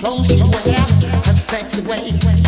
Close your hair, a sexy way.